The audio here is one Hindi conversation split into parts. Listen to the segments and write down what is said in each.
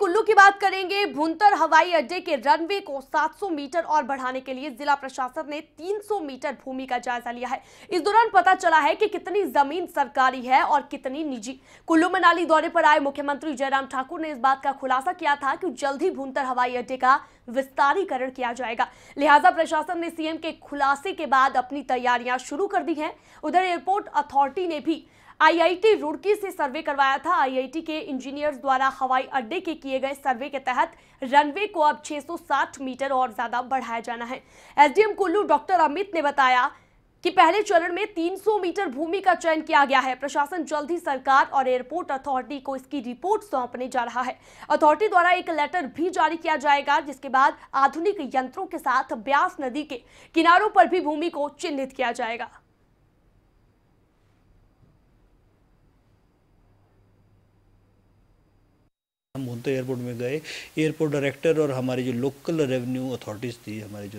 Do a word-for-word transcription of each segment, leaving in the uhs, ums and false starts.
कुल्लू की बात करेंगे। भुंतर हवाई अड्डे के रनवे को सात सौ मीटर और बढ़ाने के लिए जिला प्रशासन ने तीन सौ मीटर भूमि का जायजा लिया है। इस दौरान पता चला है कि कितनी जमीन सरकारी है और कितनी निजी। कुल्लू मनाली दौरे पर आए मुख्यमंत्री जयराम ठाकुर ने इस बात का खुलासा किया था कि जल्द ही भुंतर हवाई अड्डे का विस्तारीकरण किया जाएगा। लिहाजा प्रशासन ने सीएम के खुलासे के बाद अपनी तैयारियां शुरू कर दी है। उधर एयरपोर्ट अथॉरिटी ने भी आई आई टी रुड़की से सर्वे करवाया था। आई आई टी के इंजीनियर्स द्वारा हवाई अड्डे के किए गए सर्वे के तहत रनवे को अब छह सौ साठ मीटर और ज्यादा बढ़ाया जाना है। एसडीएम कुल्लू डॉक्टर अमित ने बताया कि पहले चरण में तीन सौ मीटर भूमि का चयन किया गया है। प्रशासन जल्द ही सरकार और एयरपोर्ट अथॉरिटी को इसकी रिपोर्ट सौंपने जा रहा है। अथॉरिटी द्वारा एक लेटर भी जारी किया जाएगा, जिसके बाद आधुनिक यंत्रों के साथ ब्यास नदी के किनारों पर भी भूमि को चिन्हित किया जाएगा। हम भुंतर एयरपोर्ट में गए, एयरपोर्ट डायरेक्टर और हमारी जो लोकल रेवेन्यू अथॉरिटीज़ थी, हमारे जो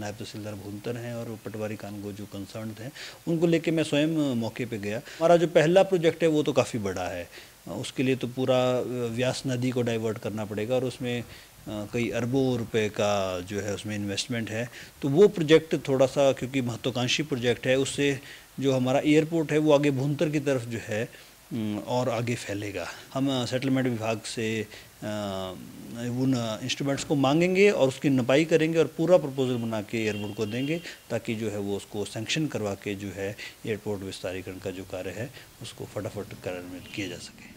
नायब तहसीलदार भुंतर हैं और पटवारी कानगो जो कंसर्न थे, उनको लेके मैं स्वयं मौके पे गया। हमारा जो पहला प्रोजेक्ट है वो तो काफ़ी बड़ा है, उसके लिए तो पूरा व्यास नदी को डाइवर्ट करना पड़ेगा और उसमें कई अरबों रुपए का जो है उसमें इन्वेस्टमेंट है। तो वो प्रोजेक्ट थोड़ा सा, क्योंकि महत्वाकांक्षी प्रोजेक्ट है, उससे जो हमारा एयरपोर्ट है वो आगे भुंतर की तरफ जो है और आगे फैलेगा। हम सेटलमेंट विभाग से उन इंस्ट्रूमेंट्स को मांगेंगे और उसकी नपाई करेंगे और पूरा प्रपोजल बना के एयरपोर्ट को देंगे, ताकि जो है वो उसको सैंक्शन करवा के जो है एयरपोर्ट विस्तारीकरण का जो कार्य है उसको फटाफट कार्यान्वित किया जा सके।